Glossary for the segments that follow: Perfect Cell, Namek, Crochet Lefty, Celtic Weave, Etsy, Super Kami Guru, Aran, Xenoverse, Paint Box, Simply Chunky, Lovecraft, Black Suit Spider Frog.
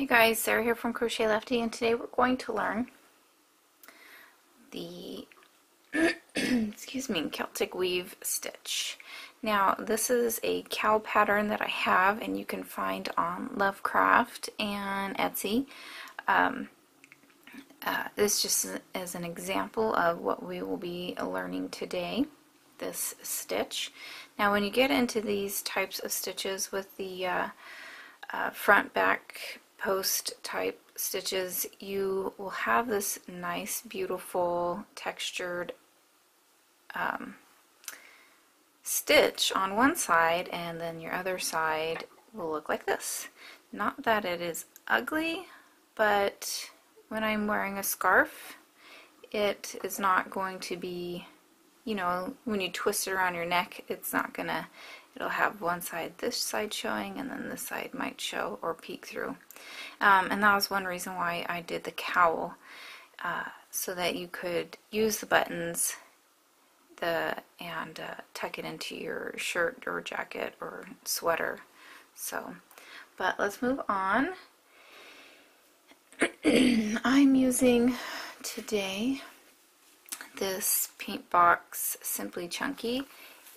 Hi guys, Sarah here from Crochet Lefty, and today we're going to learn the Celtic Weave stitch. Now this is a cowl pattern that I have, and you can find on Lovecraft and Etsy. This just is an example of what we will be learning today, this stitch. Now when you get into these types of stitches with the front, back, post type stitches, you will have this nice beautiful textured stitch on one side, and then your other side will look like this. Not that it is ugly, but when I'm wearing a scarf, it is not going to be, you know, when you twist it around your neck, it's not gonna, it'll have one side, this side showing, and then this side might show or peek through. And that was one reason why I did the cowl, so that you could use the buttons and tuck it into your shirt or jacket or sweater. So, but let's move on. I'm using today this Paint Box Simply Chunky,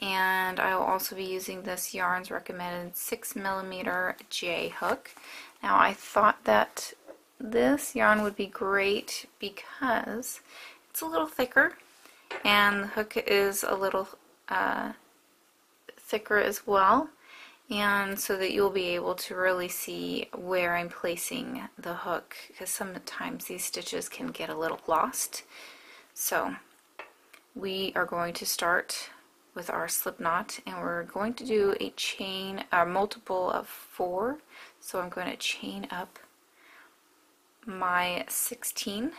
and I will also be using this Yarn's recommended 6mm J hook. Now I thought that this yarn would be great because it's a little thicker, and the hook is a little thicker as well, and so that you'll be able to really see where I'm placing the hook, because sometimes these stitches can get a little lost. So we are going to start with our slip knot, and we're going to do a chain, a multiple of 4. So I'm going to chain up my 16,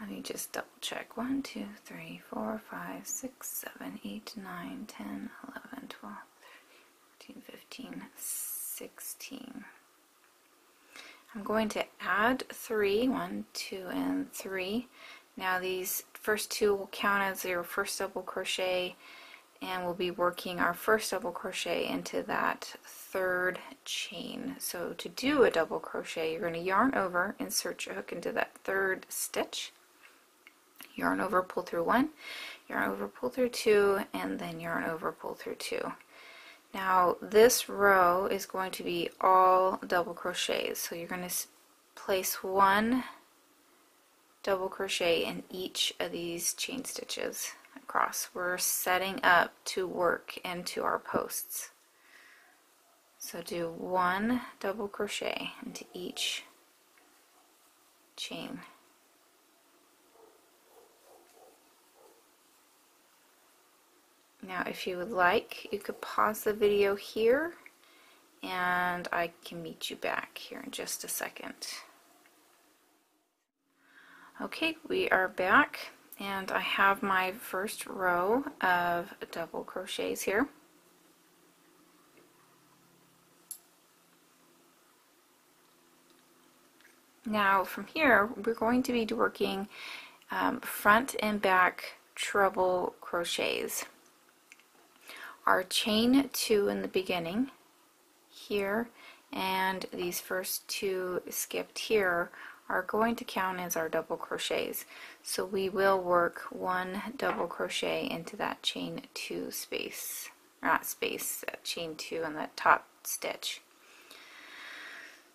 let me just double check, 1, 2, 3, 4, 5, 6, 7, 8, 9, 10, 11, 12, 13, 14, 15, 16. I'm going to add 3, 1, 2, and 3. Now these first two will count as your first double crochet, and we'll be working our first double crochet into that third chain. So to do a double crochet, you're going to yarn over, insert your hook into that third stitch, yarn over, pull through 1, yarn over, pull through 2, and then yarn over, pull through 2. Now this row is going to be all double crochets, so you're going to place 1 double crochet in each of these chain stitches across. We're setting up to work into our posts, so do 1 double crochet into each chain. Now if you would like, you could pause the video here, and I can meet you back here in just a second. Okay, we are back, and I have my first row of double crochets here. Now from here we're going to be working front and back treble crochets. Our chain 2 in the beginning here, and these first 2 skipped here are going to count as our double crochets. So we will work 1 double crochet into that chain 2 space, or not space, chain 2 in that top stitch.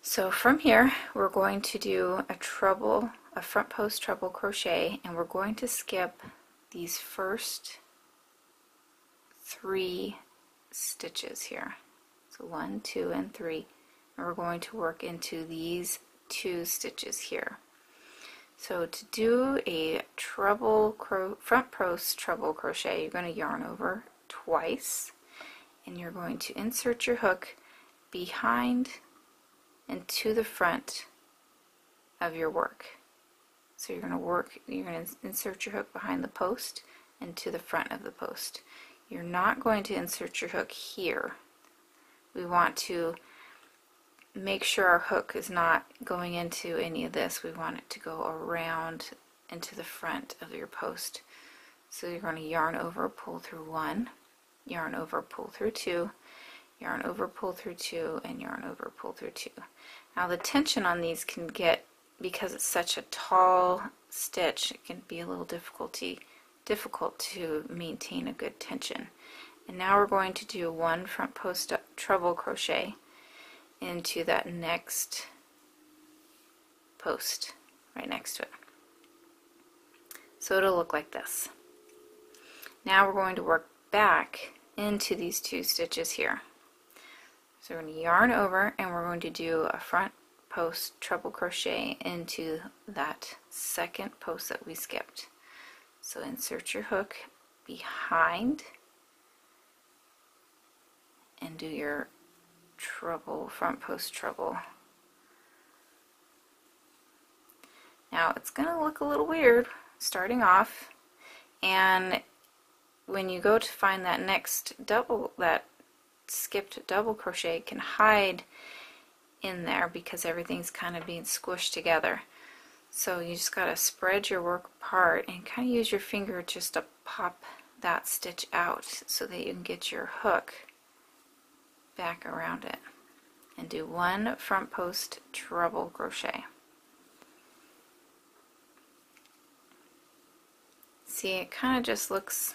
So from here we're going to do a treble, a front post treble crochet, and we're going to skip these first 3 stitches here. So 1, 2, and 3, and we're going to work into these 2 stitches here. So to do a treble front post treble crochet, you're going to yarn over twice, and you're going to insert your hook behind and to the front of your work. So you're going to insert your hook behind the post and to the front of the post. You're not going to insert your hook here. We want to make sure our hook is not going into any of this. We want it to go around into the front of your post. So you're going to yarn over, pull through one, yarn over, pull through two, yarn over, pull through two, and yarn over, pull through two. Now the tension on these can get, because it's such a tall stitch, it can be a little difficult to maintain a good tension. And now we're going to do one front post up treble crochet into that next post right next to it. So it'll look like this. Now we're going to work back into these two stitches here. So we're going to yarn over and we're going to do a front post treble crochet into that second post that we skipped. So insert your hook behind and do your treble, front post treble. Now it's going to look a little weird starting off, and when you go to find that next double, that skipped double crochet can hide in there because everything's kind of being squished together. So you just got to spread your work apart and kind of use your finger just to pop that stitch out so that you can get your hook back around it, and do one front post treble crochet. See, it kind of just looks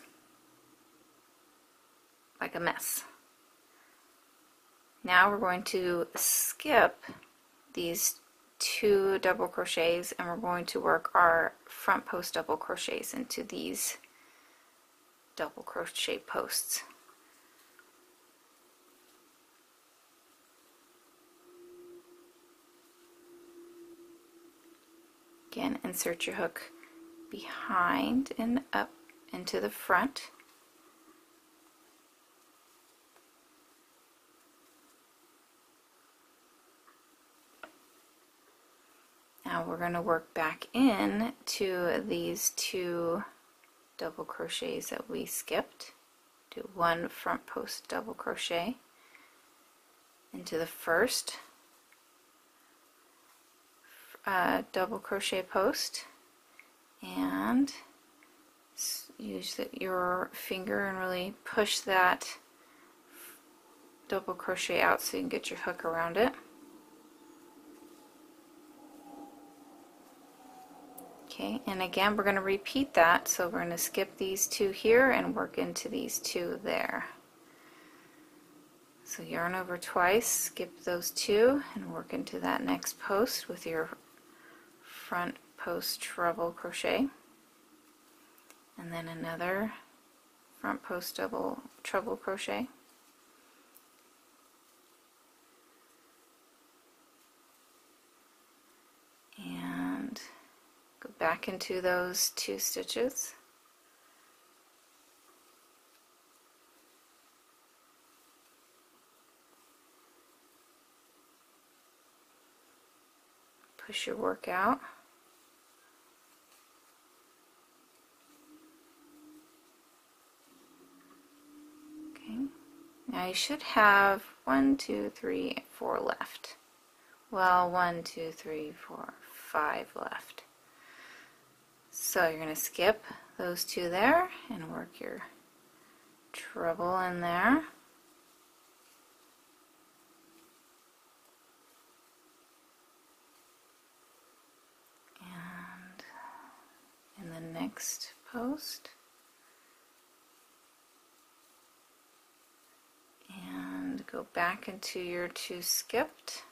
like a mess. Now we're going to skip these two double crochets and we're going to work our front post double crochets into these double crochet posts. Again, insert your hook behind and up into the front. Now we're going to work back in to these two double crochets that we skipped. Do one front post double crochet into the first double crochet post, and use your finger and really push that double crochet out so you can get your hook around it. Okay, and again we're going to repeat that, so we're going to skip these two here and work into these two there. So yarn over twice, skip those two, and work into that next post with your front post treble crochet, and then another front post double treble crochet, and go back into those two stitches. Push your work out. Now you should have 1, 2, 3, 4 left. Well, 1, 2, 3, 4, 5 left. So you're going to skip those two there and work your treble in there. And in the next post. And go back into your two skipped.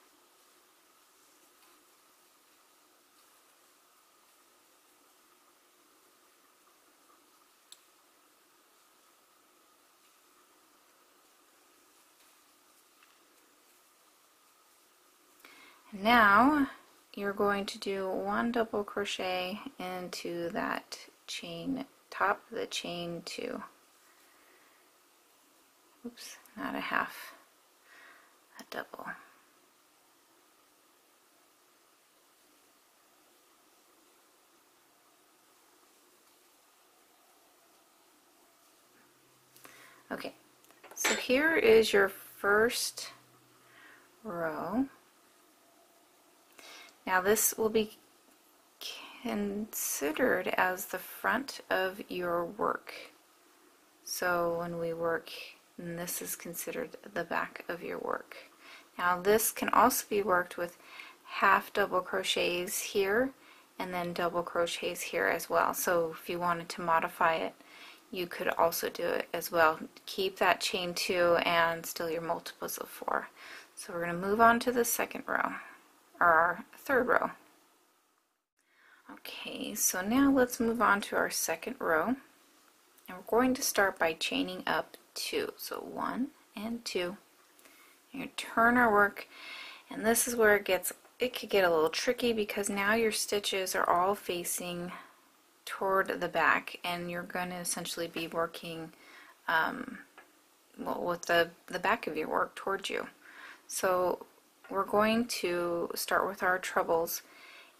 And now you're going to do one double crochet into that chain, top of the chain two. Oops, not a half, a double. Okay, so here is your first row. Now this will be considered as the front of your work. So when we work, this is considered the back of your work. Now this can also be worked with half double crochets here and then double crochets here as well. So if you wanted to modify it, you could also do it as well. Keep that chain 2 and still your multiples of 4. So we're going to move on to the second row, or our third row. Okay, so now let's move on to our second row. And we're going to start by chaining up 2. So 1 and 2. You turn our work, and this is where it could get a little tricky, because now your stitches are all facing toward the back, and you're going to essentially be working with the back of your work towards you. So we're going to start with our trebles,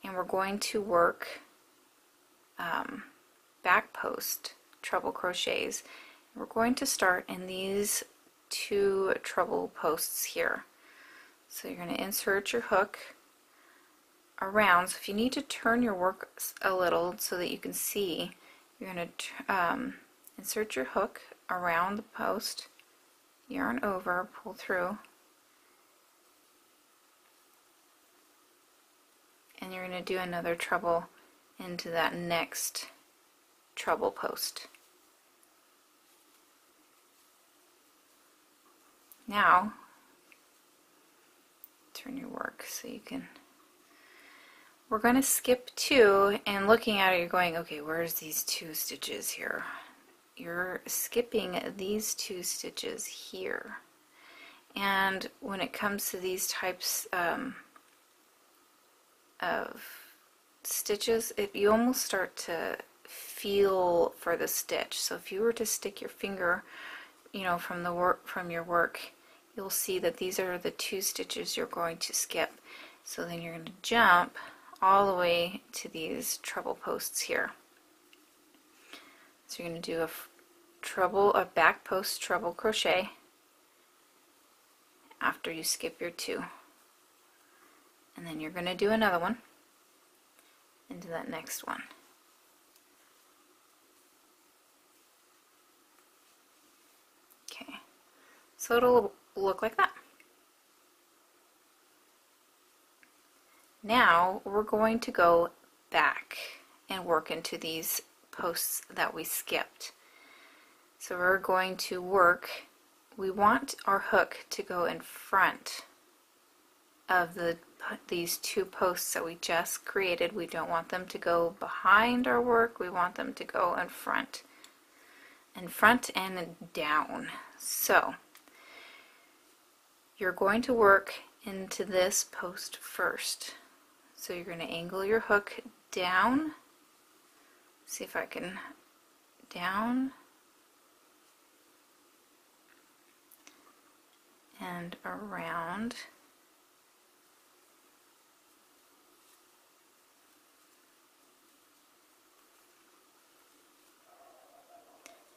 and we're going to work back post treble crochets. We're going to start in these 2 treble posts here. So you're going to insert your hook around. So if you need to turn your work a little so that you can see, you're going to insert your hook around the post, yarn over, pull through, and you're going to do another treble into that next treble post. Now turn your work so you can. We're going to skip 2, and looking at it you're going, okay, where's these 2 stitches here? You're skipping these 2 stitches here. And when it comes to these types of stitches, you almost start to feel for the stitch. So if you were to stick your finger, you know, from your work, you'll see that these are the 2 stitches you're going to skip. So then you're going to jump all the way to these treble posts here. So you're going to do a back post treble crochet after you skip your 2, and then you're going to do another one into that next one. Okay, so it'll look like that. Now we're going to go back and work into these posts that we skipped. So we're going to work, we want our hook to go in front of these 2 posts that we just created. We don't want them to go behind our work, we want them to go in front and down. So you're going to work into this post first. So you're going to angle your hook down, see if I can, down and around,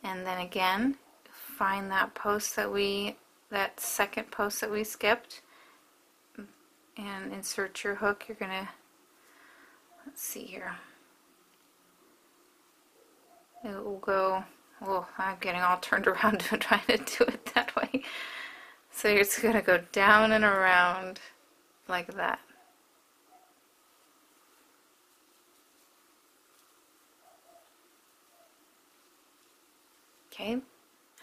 and then again find that post that that second post that we skipped, and insert your hook. You're gonna, let's see here, it will go, oh, I'm getting all turned around trying to do it that way. So you're just gonna go down and around like that. Okay,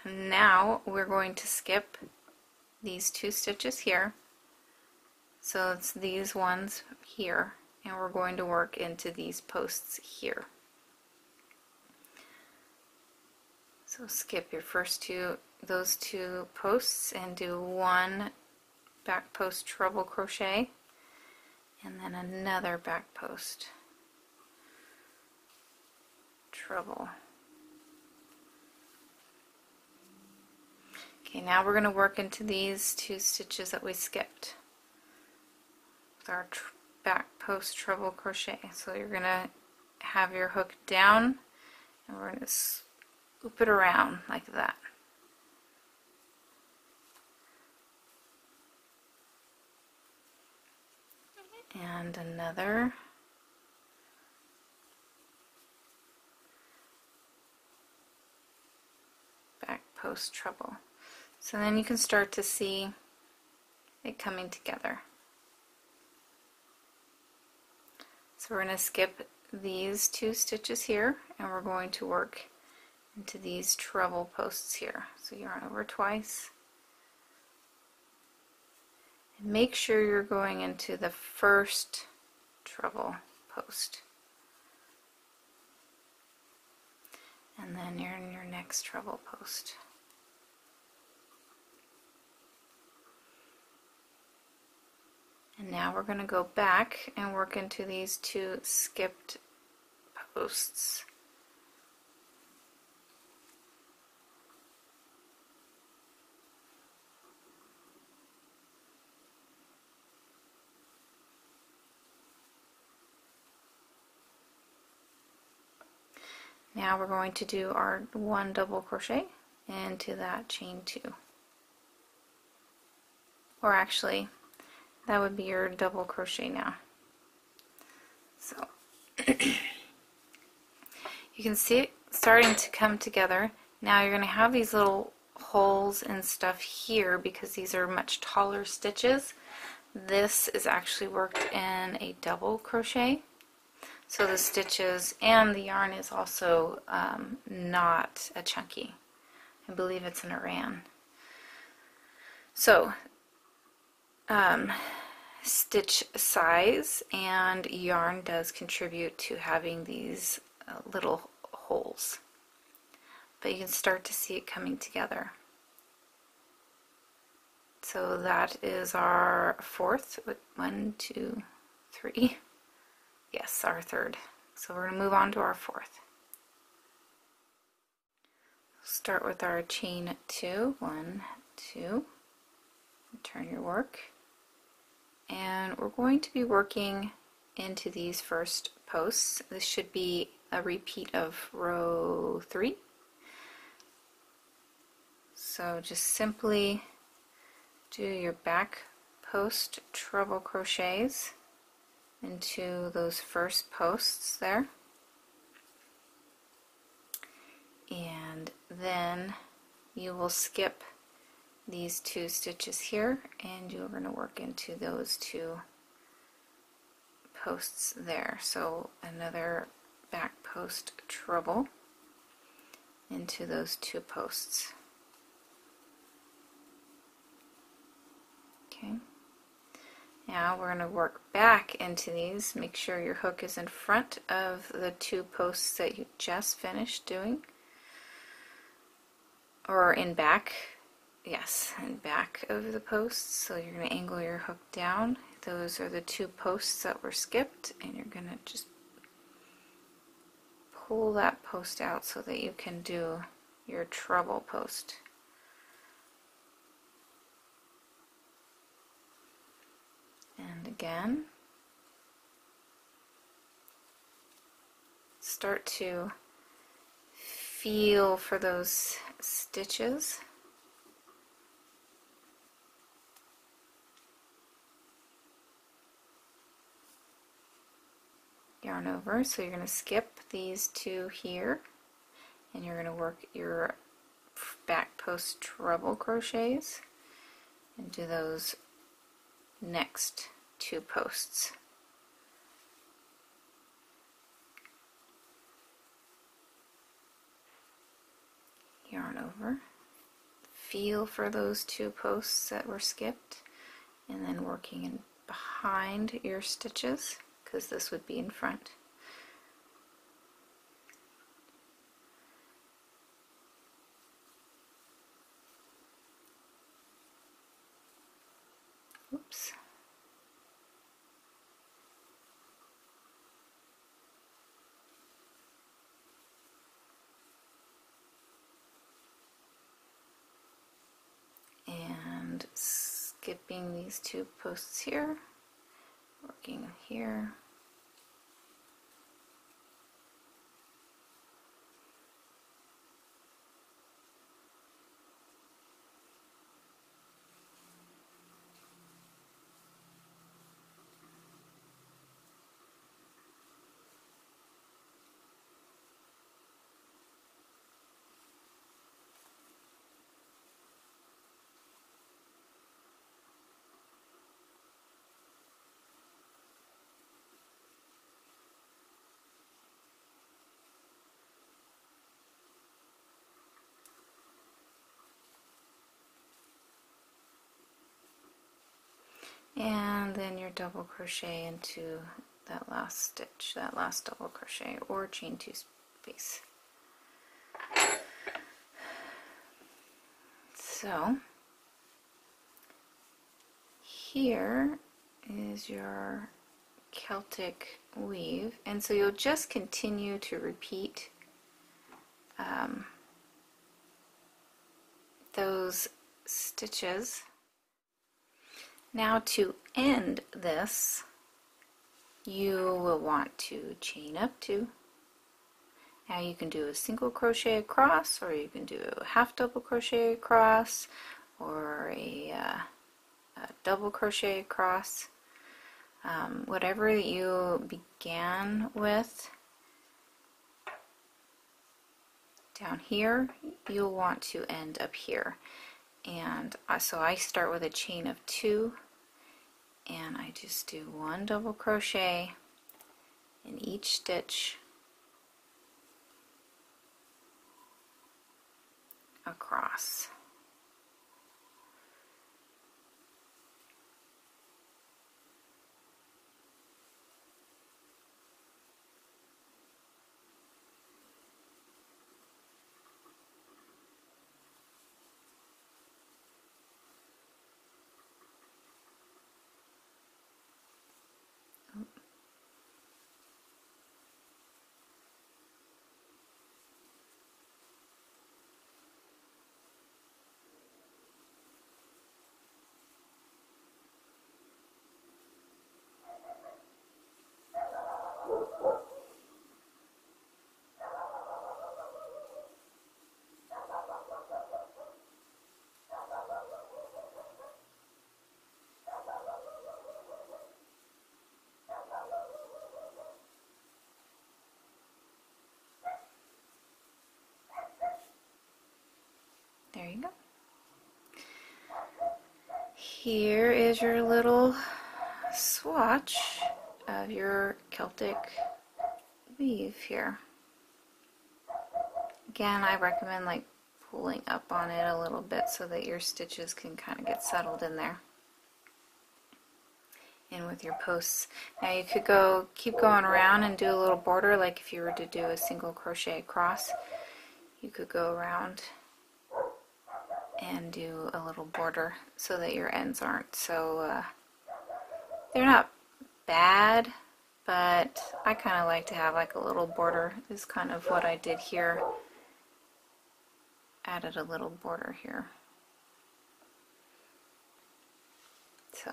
now we're going to skip these 2 stitches here. So it's these ones here, and we're going to work into these posts here. So skip your first 2, those 2 posts, and do 1 back post treble crochet, and then another back post treble. Okay, now we're going to work into these 2 stitches that we skipped with our back post treble crochet. So you're going to have your hook down, and we're going to swoop it around like that. and another. Back post treble. So then you can start to see it coming together. So we're going to skip these two stitches here, and we're going to work into these treble posts here. So yarn over twice. And make sure you're going into the first treble post. And then you're in your next treble post. And now we're going to go back and work into these two skipped posts. Now we're going to do our one double crochet into that chain two. Or actually, that would be your double crochet now. So you can see it starting to come together. Now you're going to have these little holes and stuff here because these are much taller stitches. This is actually worked in a double crochet. So the stitches and the yarn is also not a chunky. I believe it's an Aran. So stitch size and yarn does contribute to having these little holes, but you can start to see it coming together. So that is our fourth, 1, 2, 3, yes, our third. So we're going to move on to our fourth. Start with our chain 2, 1, 2, turn your work, and we're going to be working into these first posts. This should be a repeat of row 3. So just simply do your back post treble crochets into those first posts there, and then you will skip these two stitches here, and you're going to work into those two posts there. So another back post treble into those two posts. Okay, now we're going to work back into these. Make sure your hook is in front of the two posts that you just finished doing, or in back. Yes, and back over the posts. So you're going to angle your hook down. Those are the two posts that were skipped, and you're going to just pull that post out so that you can do your treble post. And again, start to feel for those stitches. Yarn over, so you're going to skip these two here, and you're going to work your back post treble crochets into those next two posts. Yarn over, feel for those two posts that were skipped, and then working in behind your stitches, because this would be in front. Oops. And skipping these two posts here, working here. and then your double crochet into that last stitch, that last double crochet, or chain two space. So here is your Celtic weave, and so you'll just continue to repeat those stitches. Now to end this, you will want to chain up two. Now you can do a single crochet across, or you can do a half double crochet across, or a double crochet across. Whatever you began with down here, you'll want to end up here. And so I start with a chain of two, and I just do one double crochet in each stitch across. There you go. Here is your little swatch of your Celtic weave here. Again, I recommend like pulling up on it a little bit so that your stitches can kind of get settled in there and with your posts. Now you could go keep going around and do a little border, like if you were to do a single crochet across, you could go around and do a little border so that your ends aren't so they're not bad, but I kind of like to have like a little border. This is kind of what I did here, added a little border here. So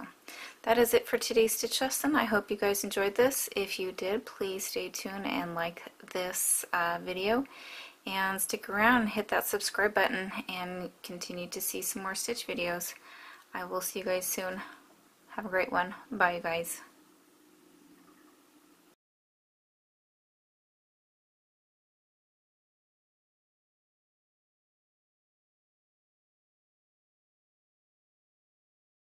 that is it for today's stitch lesson. I hope you guys enjoyed this. If you did, please stay tuned and like this video. And stick around, hit that subscribe button, and continue to see some more stitch videos. I will see you guys soon. Have a great one. Bye, you guys.